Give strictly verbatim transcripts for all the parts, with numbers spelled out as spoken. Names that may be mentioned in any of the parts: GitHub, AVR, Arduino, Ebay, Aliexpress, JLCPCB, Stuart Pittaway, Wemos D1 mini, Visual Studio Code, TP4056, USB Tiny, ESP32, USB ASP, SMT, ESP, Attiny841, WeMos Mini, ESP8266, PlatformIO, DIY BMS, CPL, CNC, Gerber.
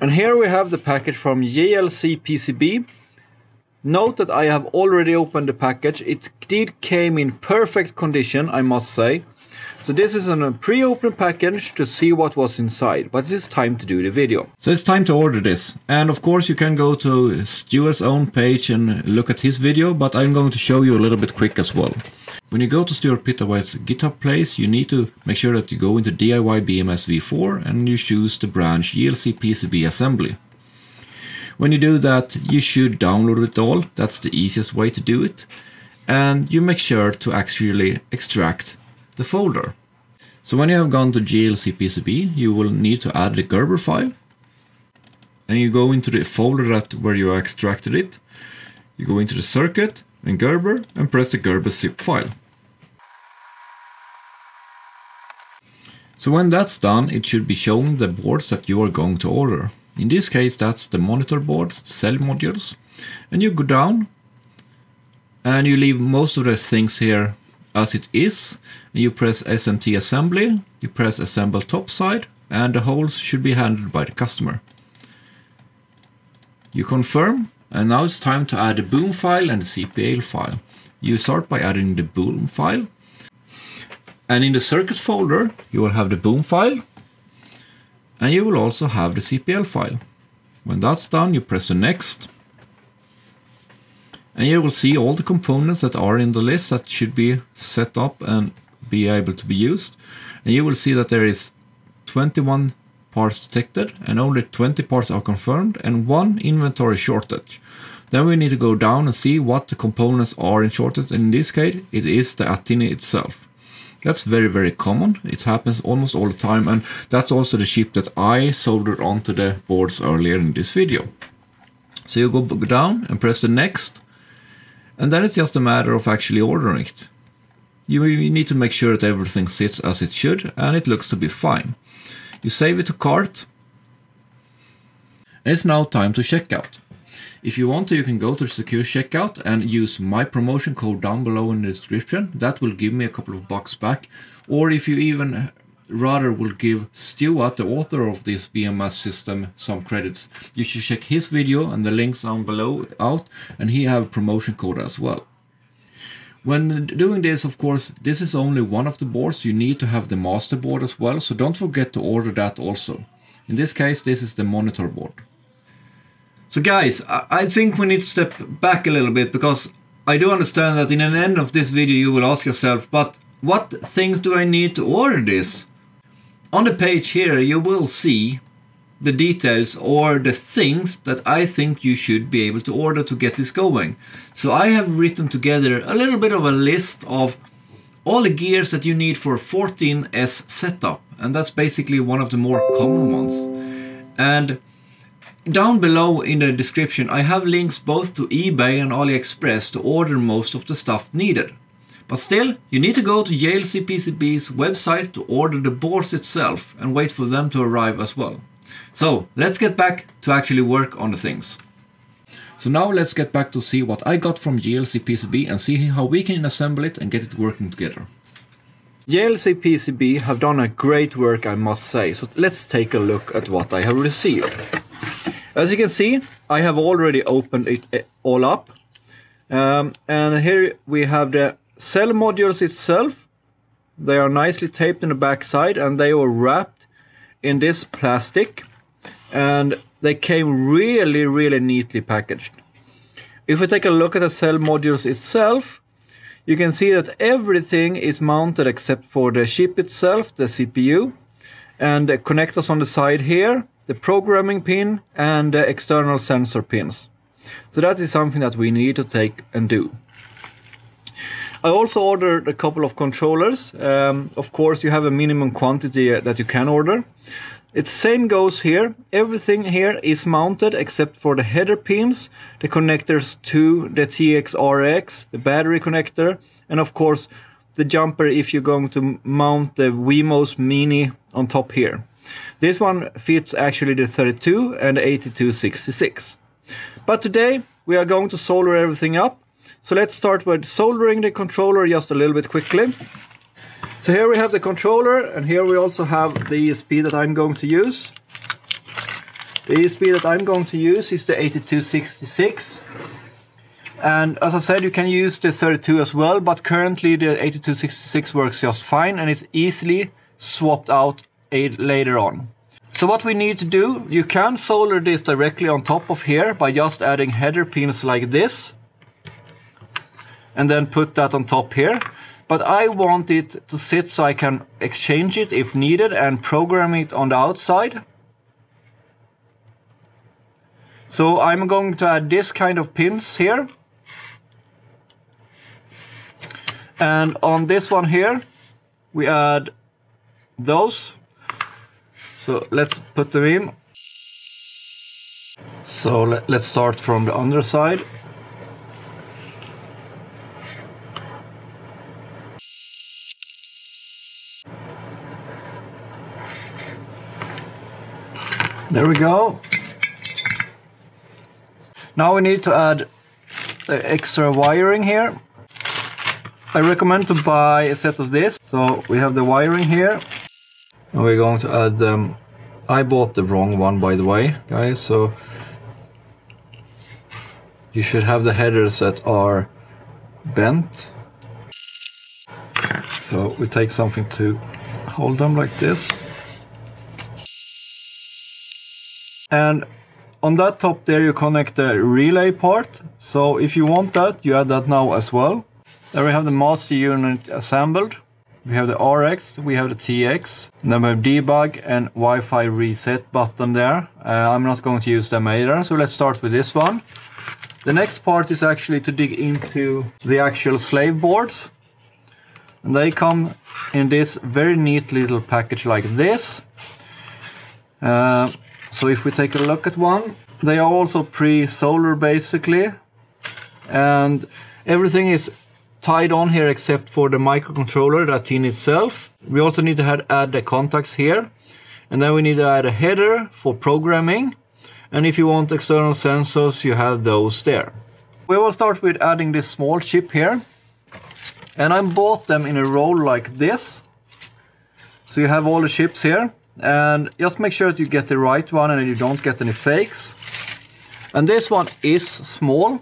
And here we have the package from J L C P C B. Note that I have already opened the package. It did came in perfect condition, I must say. So this is a pre-opened package to see what was inside, but it's time to do the video. So it's time to order this. And of course you can go to Stuart's own page and look at his video, but I'm going to show you a little bit quick as well. When you go to Stuart Pittaway's GitHub place, you need to make sure that you go into D I Y B M S v four and you choose the branch J L C P C B assembly. When you do that, you should download it all. That's the easiest way to do it. And you make sure to actually extract the folder. So when you have gone to J L C P C B, you will need to add the Gerber file. And you go into the folder that where you extracted it. You go into the circuit and Gerber and press the Gerber zip file. So when that's done, it should be shown the boards that you are going to order. In this case, that's the monitor boards, cell modules, and you go down and you leave most of the things here as it is. And you press S M T assembly, you press assemble top side, and the holes should be handled by the customer. You confirm, and now it's time to add the boom file and the C P L file. You start by adding the boom file, and in the circuit folder, you will have the boom file. And you will also have the C P L file. When that's done, you press the next. And you will see all the components that are in the list that should be set up and be able to be used. And you will see that there is twenty-one parts detected and only twenty parts are confirmed and one inventory shortage. Then we need to go down and see what the components are in shortage. In this case, it is the Attiny itself. That's very, very common. It happens almost all the time, and that's also the chip that I soldered onto the boards earlier in this video. So you go down and press the next, and then it's just a matter of actually ordering it. You need to make sure that everything sits as it should, and it looks to be fine. You save it to cart, and it's now time to check out. If you want to, you can go to secure checkout and use my promotion code down below in the description. That will give me a couple of bucks back. Or if you even rather will give Stuart, the author of this B M S system, some credits. You should check his video and the links down below out, and he have a promotion code as well. When doing this, of course, this is only one of the boards. You need to have the master board as well, so don't forget to order that also. In this case, this is the monitor board. So guys, I think we need to step back a little bit, because I do understand that in the end of this video you will ask yourself, but what things do I need to order this? On the page here you will see the details or the things that I think you should be able to order to get this going. So I have written together a little bit of a list of all the gears that you need for a fourteen S setup, and that's basically one of the more common ones. And down below in the description I have links both to eBay and Aliexpress to order most of the stuff needed. But still, you need to go to J L C P C B's website to order the boards itself and wait for them to arrive as well. So let's get back to actually work on the things. So now let's get back to see what I got from J L C P C B and see how we can assemble it and get it working together. J L C P C B have done a great work, I must say, so let's take a look at what I have received. As you can see, I have already opened it all up, um, and here we have the cell modules itself. They are nicely taped in the back side, and they were wrapped in this plastic, and they came really, really neatly packaged. If we take a look at the cell modules itself, you can see that everything is mounted except for the chip itself, the C P U, and the connectors on the side here, the programming pin and the external sensor pins. So that is something that we need to take and do. I also ordered a couple of controllers. Um, of course you have a minimum quantity that you can order. It same goes here. Everything here is mounted except for the header pins, the connectors to the T X R X, the battery connector, and of course the jumper if you're going to mount the WeMos Mini on top here. This one fits actually the thirty-two and the eighty-two sixty-six. But today we are going to solder everything up. So let's start with soldering the controller just a little bit quickly. So here we have the controller, and here we also have the E S P that I'm going to use. The E S P that I'm going to use is the eighty-two sixty-six, and as I said, you can use the thirty-two as well, but currently the eighty-two sixty-six works just fine and it's easily swapped out later on. So what we need to do, you can solder this directly on top of here by just adding header pins like this and then put that on top here. But I want it to sit so I can exchange it if needed and program it on the outside. So I'm going to add this kind of pins here. And on this one here, we add those. So let's put them in. So let, let's start from the underside. There we go. Now we need to add extra wiring here. I recommend to buy a set of this. So we have the wiring here. And we're going to add them. Um, I bought the wrong one, by the way, guys, so you should have the headers that are bent. So we take something to hold them like this. And on that top there you connect the relay part. So if you want that, you add that now as well. There we have the master unit assembled. We have the R X, we have the T X, and then we have debug and Wi-Fi reset button there. Uh, I'm not going to use them either, so let's start with this one. The next part is actually to dig into the actual slave boards. And they come in this very neat little package like this. Uh, so if we take a look at one, they are also pre-solder basically. And everything is tied on here except for the microcontroller, that in itself. We also need to add the contacts here, and then we need to add a header for programming, and if you want external sensors you have those there. We will start with adding this small chip here, and I bought them in a roll like this, so you have all the chips here, and just make sure that you get the right one and you don't get any fakes. And this one is small,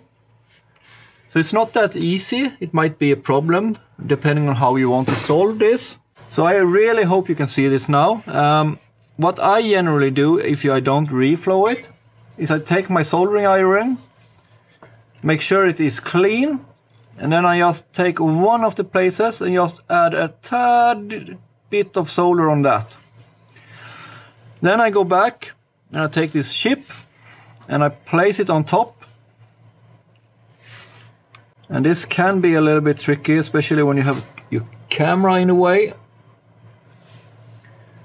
so it's not that easy. It might be a problem depending on how you want to solve this. So I really hope you can see this now. Um, what I generally do if I don't reflow it is I take my soldering iron, make sure it is clean, and then I just take one of the places and just add a tad bit of solder on that. Then I go back and I take this chip and I place it on top. And this can be a little bit tricky, especially when you have your camera in the way.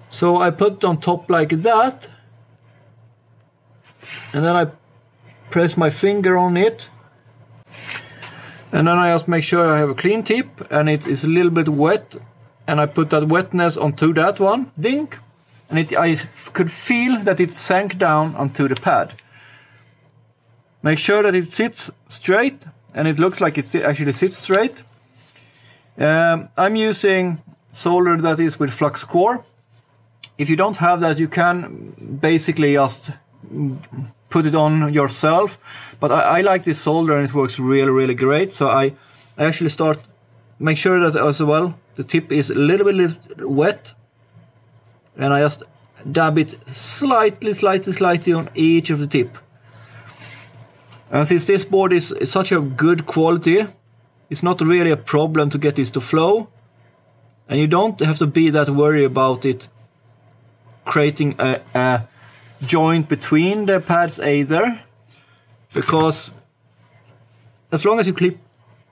So I put it on top like that. And then I press my finger on it. And then I just make sure I have a clean tip and it is a little bit wet. And I put that wetness onto that one, ding. And it, I could feel that it sank down onto the pad. Make sure that it sits straight. And it looks like it actually sits straight. Um, I'm using solder that is with flux core. If you don't have that, you can basically just put it on yourself. But I, I like this solder and it works really, really great. So I, I actually start, make sure that as well, the tip is a little bit wet. And I just dab it slightly, slightly, slightly on each of the tip. And since this board is such a good quality, it's not really a problem to get this to flow. And you don't have to be that worried about it creating a, a joint between the pads either. Because as long as you keep,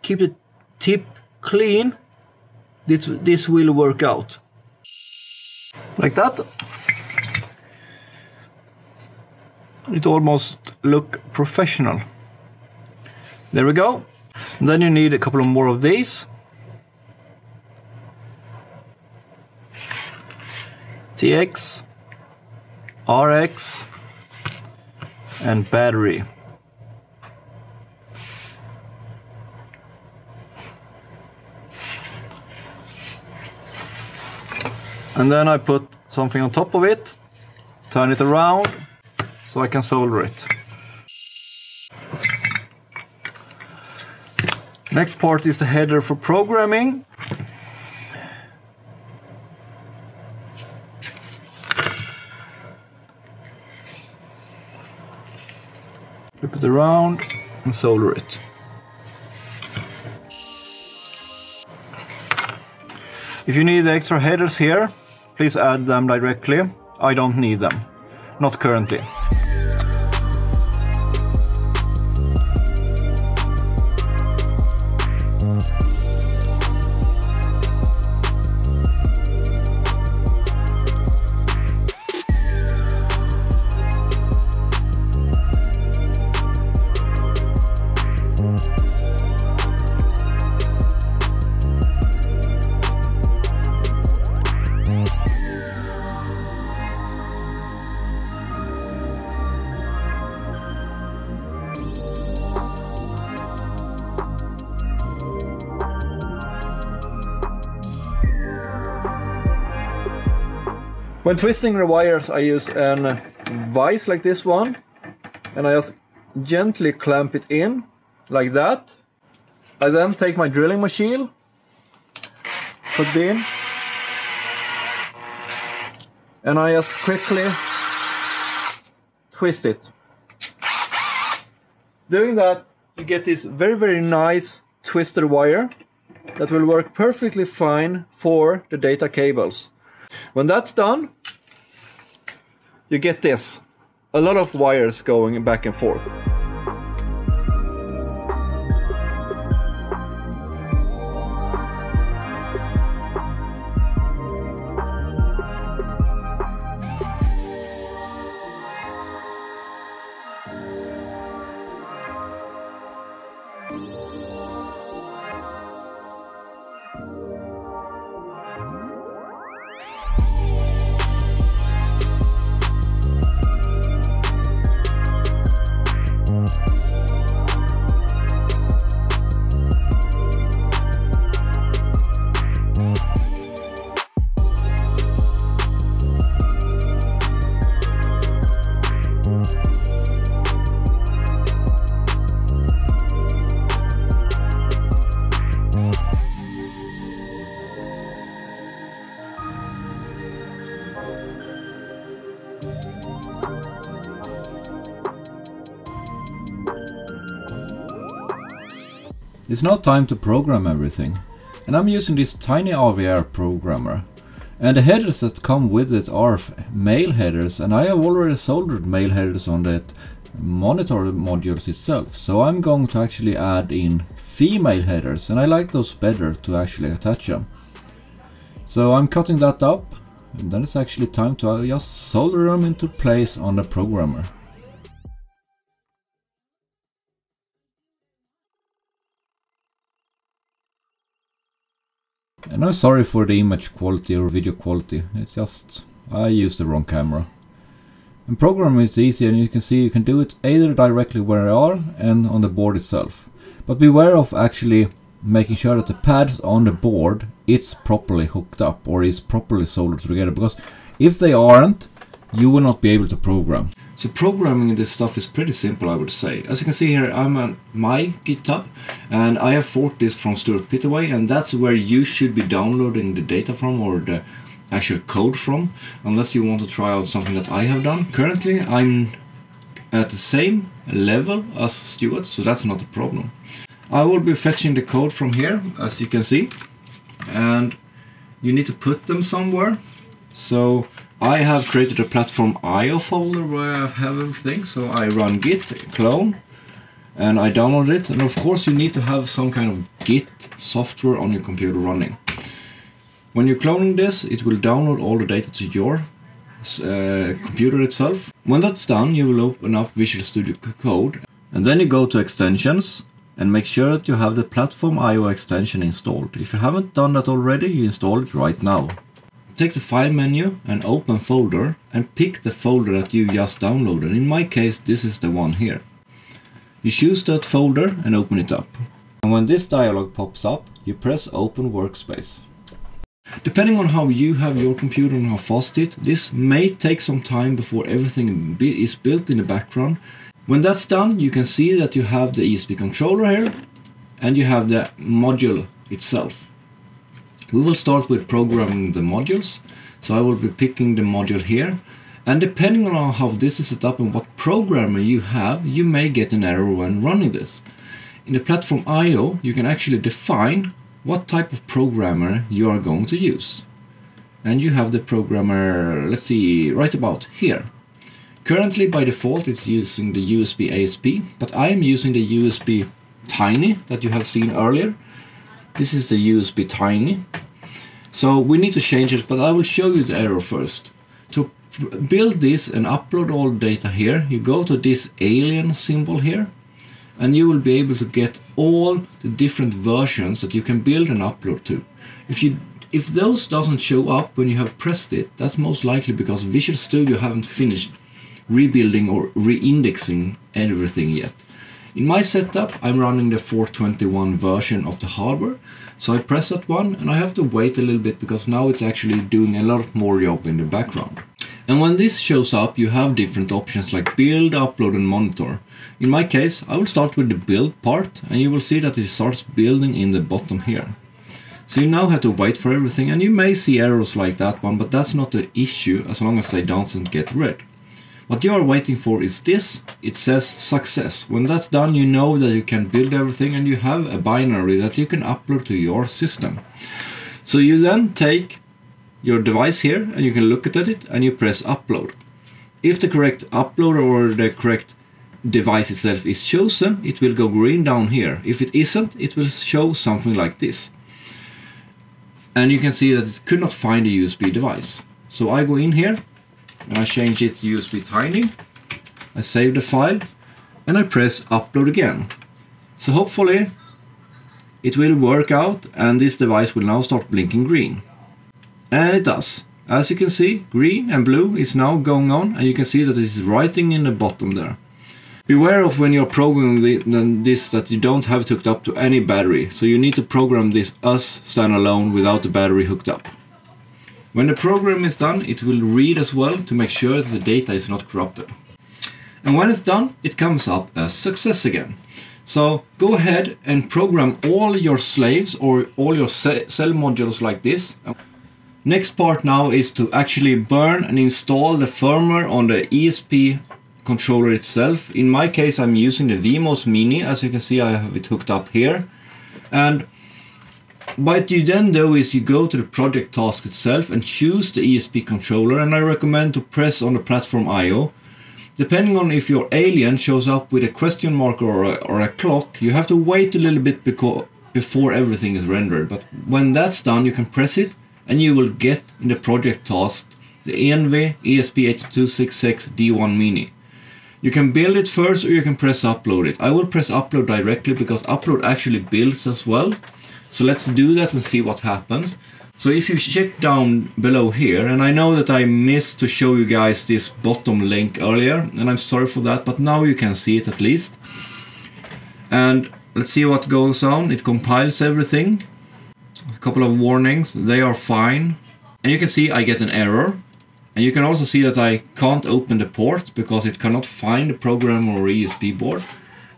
keep the tip clean, this, this will work out. Like that. It almost looks professional. There we go. And then you need a couple of more of these. T X, R X, and battery. And then I put something on top of it, turn it around. so I can solder it. Next part is the header for programming. Flip it around and solder it. If you need extra headers here, please add them directly. I don't need them, not currently. When twisting the wires, I use a vise like this one, and I just gently clamp it in, like that. I then take my drilling machine, put it in, and I just quickly twist it. Doing that, you get this very, very nice twisted wire that will work perfectly fine for the data cables. When that's done, you get this, a lot of wires going back and forth. It's now time to program everything, and I'm using this tiny A V R programmer, and the headers that come with it are mail headers, and I have already soldered mail headers on that monitor modules itself, so I'm going to actually add in female headers, and I like those better to actually attach them. So I'm cutting that up, and then it's actually time to just solder them into place on the programmer. And I'm sorry for the image quality or video quality, it's just I used the wrong camera. And programming is easy, and you can see you can do it either directly where you are and on the board itself. But beware of actually making sure that the pads on the board it's properly hooked up or is properly soldered together, because if they aren't, you will not be able to program. So programming this stuff is pretty simple, I would say. As you can see here, I'm on my GitHub, and I have forked this from Stuart Pittaway, and that's where you should be downloading the data from or the actual code from, unless you want to try out something that I have done. Currently, I'm at the same level as Stuart, so that's not a problem. I will be fetching the code from here, as you can see, and you need to put them somewhere. So I have created a PlatformIO folder where I have everything, so I run git clone and I download it, and of course you need to have some kind of git software on your computer running. When you're cloning this, it will download all the data to your uh, computer itself. When that's done, you will open up Visual Studio Code, and then you go to extensions and make sure that you have the PlatformIO extension installed. If you haven't done that already, you install it right now. Take the file menu and open folder and pick the folder that you just downloaded. In my case, this is the one here. You choose that folder and open it up. And when this dialog pops up, you press open workspace. Depending on how you have your computer and how fast it, this may take some time before everything is built in the background. When that's done, you can see that you have the E S P controller here and you have the module itself. We will start with programming the modules. So I will be picking the module here. And depending on how this is set up and what programmer you have, you may get an error when running this. In the PlatformIO, you can actually define what type of programmer you are going to use. And you have the programmer, let's see, right about here. Currently, by default, it's using the U S B A S P, but I am using the U S B Tiny that you have seen earlier. This is the U S B Tiny. So we need to change it, but I will show you the error first. To build this and upload all data here, you go to this alien symbol here, and you will be able to get all the different versions that you can build and upload to. If you if those doesn't show up when you have pressed it, that's most likely because Visual Studio haven't finished rebuilding or re-indexing everything yet. In my setup, I'm running the four twenty-one version of the hardware, so I press that one and I have to wait a little bit because now it's actually doing a lot more job in the background. And when this shows up, you have different options like build, upload and monitor. In my case, I will start with the build part, and you will see that it starts building in the bottom here. So you now have to wait for everything, and you may see errors like that one, but that's not the issue as long as they don't get read. What you are waiting for is this. It says success. When that's done, you know that you can build everything and you have a binary that you can upload to your system. So you then take your device here and you can look at it and you press upload. If the correct upload or the correct device itself is chosen, it will go green down here. If it isn't, it will show something like this. And you can see that it could not find a U S B device. So I go in here and I change it to U S B Tiny. I save the file and I press upload again. So hopefully it will work out and this device will now start blinking green. And it does. As you can see, green and blue is now going on, and you can see that it is writing in the bottom there. Beware of when you're programming the, this that you don't have it hooked up to any battery, so you need to program this as standalone without the battery hooked up. When the program is done, it will read as well to make sure that the data is not corrupted. And when it's done, it comes up as success again. So go ahead and program all your slaves or all your cell modules like this. Next part now is to actually burn and install the firmware on the E S P controller itself. In my case, I'm using the WeMos Mini. As you can see, I have it hooked up here. And what you then do is you go to the project task itself and choose the E S P controller. And I recommend to press on the PlatformIO. Depending on if your alien shows up with a question mark or a, or a clock, you have to wait a little bit before everything is rendered. But when that's done, you can press it, and you will get in the project task the E N V E S P eight two six six D one Mini. You can build it first or you can press upload it. I will press upload directly because upload actually builds as well. So let's do that and see what happens. So if you check down below here, and I know that I missed to show you guys this bottom link earlier, and I'm sorry for that, but now you can see it at least. And let's see what goes on. It compiles everything. A couple of warnings, they are fine. And you can see I get an error. And you can also see that I can't open the port because it cannot find the program or E S P board.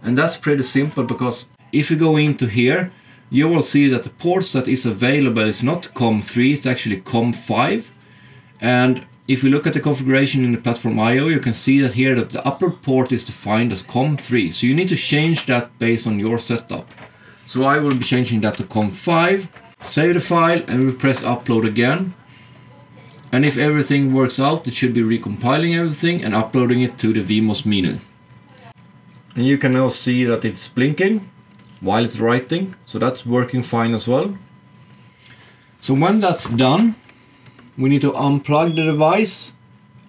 And that's pretty simple because if you go into here, you will see that the ports that is available is not COM three, it's actually COM five. And if you look at the configuration in the PlatformIO, you can see that here that the upload port is defined as COM three. So you need to change that based on your setup. So I will be changing that to COM five. Save the file and we press upload again. And if everything works out, it should be recompiling everything and uploading it to the WeMos Mini. And you can now see that it's blinking while it's writing, so that's working fine as well. So when that's done, we need to unplug the device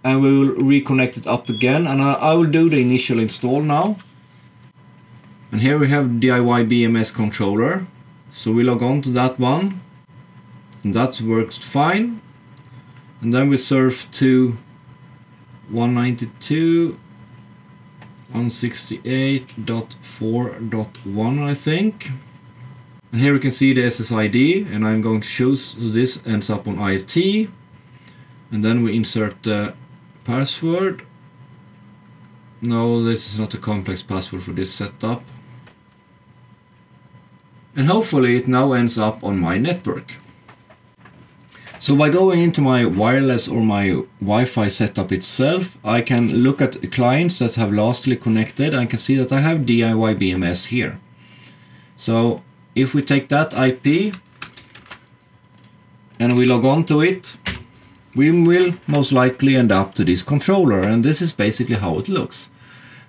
and we will reconnect it up again. And I, I will do the initial install now. And here we have D I Y B M S controller. So we log on to that one, and that works fine. And then we surf to one ninety-two dot one sixty-eight dot four dot one, I think. And here we can see the S S I D, and I'm going to choose this ends up on I T. And then we insert the password. No, this is not a complex password for this setup. And hopefully it now ends up on my network. So by going into my wireless or my Wi-Fi setup itself, I can look at clients that have lastly connected, and I can see that I have D I Y B M S here. So if we take that I P and we log on to it, we will most likely end up to this controller, and this is basically how it looks.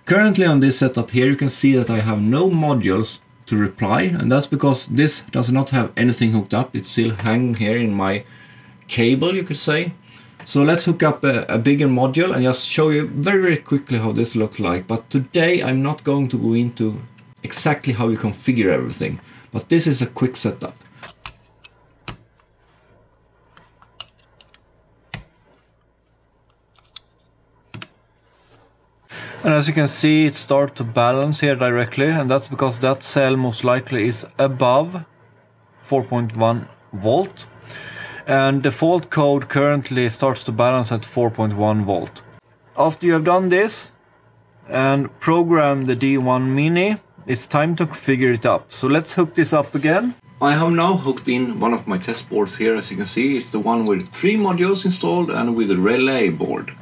Currently on this setup here, you can see that I have no modules to reply, and that's because this does not have anything hooked up. It's still hanging here in my cable, you could say. So let's hook up a, a bigger module and just show you very, very quickly how this looks like. But today I'm not going to go into exactly how you configure everything, but this is a quick setup. And as you can see, it starts to balance here directly, and that's because that cell most likely is above four point one volt, and default code currently starts to balance at four point one volt. After you have done this and program the D one Mini, it's time to configure it up. So let's hook this up again. I have now hooked in one of my test boards here. As you can see, it's the one with three modules installed and with a relay board.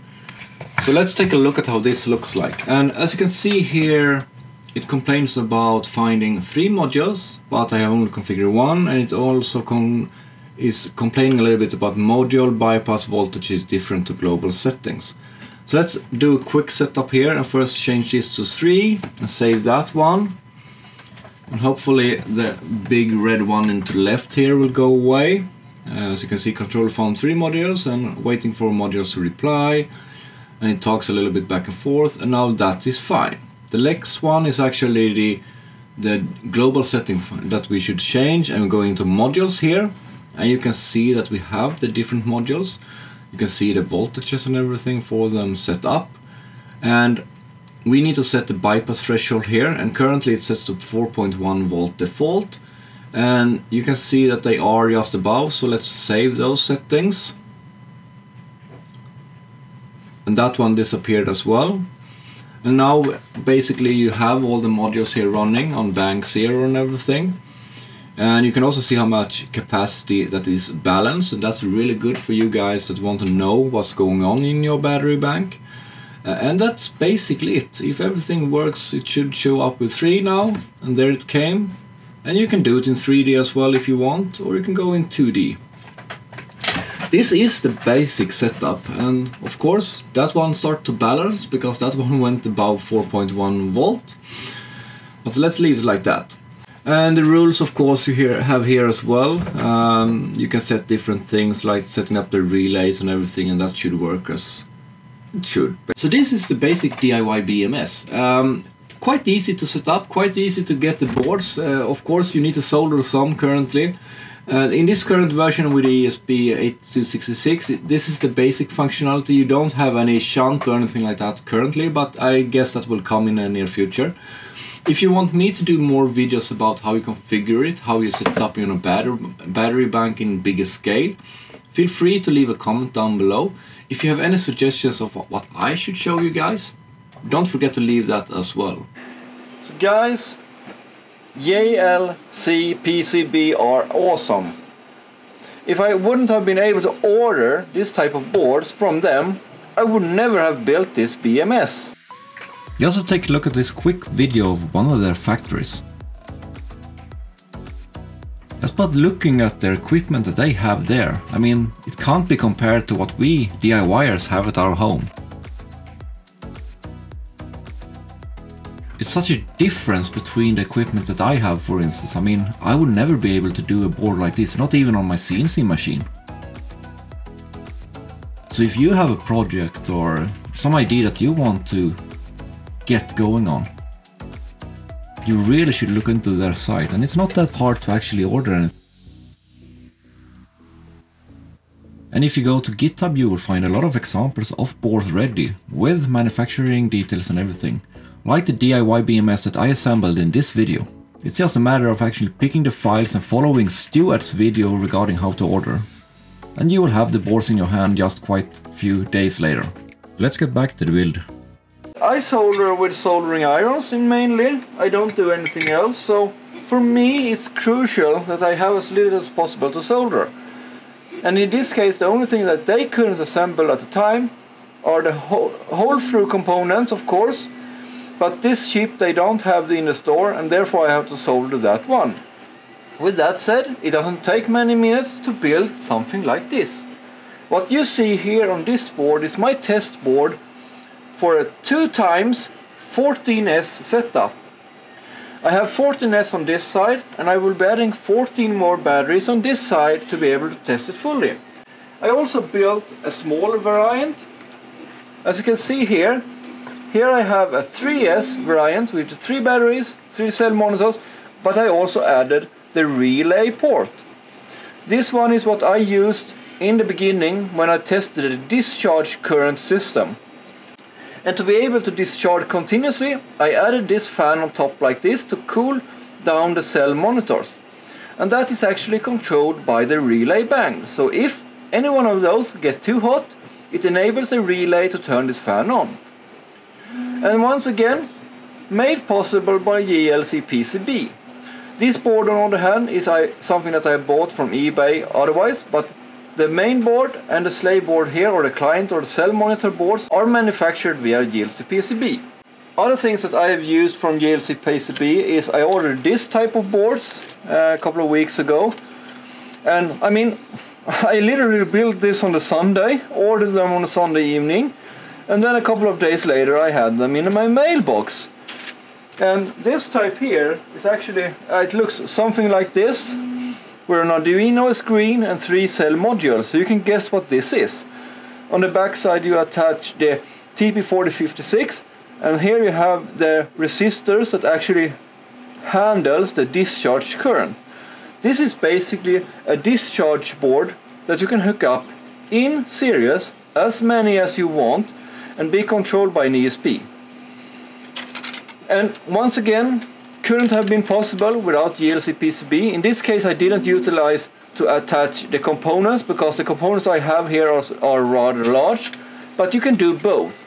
So let's take a look at how this looks like. And as you can see here, it complains about finding three modules, but I only configured one, and it also com is complaining a little bit about module bypass voltage is different to global settings. So let's do a quick setup here, and first change this to three and save that one. And hopefully the big red one into the left here will go away. Uh, as you can see, controller found three modules and waiting for modules to reply. And it talks a little bit back and forth, and now that is fine. The next one is actually the, the global setting that we should change, and we go into modules here, and you can see that we have the different modules. You can see the voltages and everything for them set up, and we need to set the bypass threshold here, and currently it sets to four point one volt default, and you can see that they are just above, so let's save those settings. And that one disappeared as well. And now basically you have all the modules here running on bank zero and everything. And you can also see how much capacity that is balanced. And that's really good for you guys that want to know what's going on in your battery bank. Uh, and that's basically it. If everything works, it should show up with three now. And there it came. And you can do it in three D as well if you want, or you can go in two D. This is the basic setup, and of course that one started to balance because that one went above four point one volt. But let's leave it like that. And the rules, of course, you here have here as well. Um, you can set different things like setting up the relays and everything, and that should work as it should. So this is the basic D I Y B M S. Um, quite easy to set up, quite easy to get the boards. Uh, of course you need to solder some currently. Uh, in this current version with the E S P eighty-two sixty-six, this is the basic functionality. You don't have any shunt or anything like that currently, but I guess that will come in the near future. If you want me to do more videos about how you configure it, how you set it up in a battery, battery bank in bigger scale, feel free to leave a comment down below. If you have any suggestions of what I should show you guys, don't forget to leave that as well. So guys, J L C P C B are awesome. If I wouldn't have been able to order this type of boards from them, I would never have built this B M S. You also take a look at this quick video of one of their factories. Just by looking at their equipment that they have there, I mean, it can't be compared to what we D I Y ers have at our home. It's such a difference between the equipment that I have, for instance. I mean, I would never be able to do a board like this, not even on my C N C machine. So if you have a project or some idea that you want to get going on, you really should look into their site, and it's not that hard to actually order it. And if you go to GitHub, you will find a lot of examples of boards ready, with manufacturing details and everything, like the D I Y B M S that I assembled in this video. It's just a matter of actually picking the files and following Stuart's video regarding how to order. And you will have the boards in your hand just quite a few days later. Let's get back to the build. I solder with soldering irons mainly. I don't do anything else, so for me it's crucial that I have as little as possible to solder. And in this case the only thing that they couldn't assemble at the time are the hole, hole through components, of course, but this chip they don't have in the store, and therefore I have to solder that one. With that said, it doesn't take many minutes to build something like this. What you see here on this board is my test board for a two times fourteen S setup. I have fourteen S on this side, and I will be adding fourteen more batteries on this side to be able to test it fully. I also built a smaller variant. As you can see here, here I have a three S variant with three batteries, three cell monitors, but I also added the relay port. This one is what I used in the beginning when I tested the discharge current system. And to be able to discharge continuously, I added this fan on top like this to cool down the cell monitors. And that is actually controlled by the relay band. So if any one of those get too hot, it enables the relay to turn this fan on. And once again, made possible by J L C P C B. This board on the other hand is I, something that I bought from eBay otherwise, but the main board and the slave board here, or the client or the cell monitor boards, are manufactured via J L C P C B. Other things that I have used from J L C P C B is I ordered this type of boards uh, a couple of weeks ago. And I mean, I literally built this on the Sunday, ordered them on a Sunday evening, and then a couple of days later I had them in my mailbox. And this type here is actually, uh, it looks something like this, where an Arduino screen and three cell modules, so you can guess what this is. On the back side you attach the T P four oh five six, and here you have the resistors that actually handles the discharge current. This is basically a discharge board that you can hook up in series, as many as you want, and be controlled by an E S P. And once again, couldn't have been possible without J L C P C B. In this case I didn't utilize to attach the components, because the components I have here are, are rather large, but you can do both.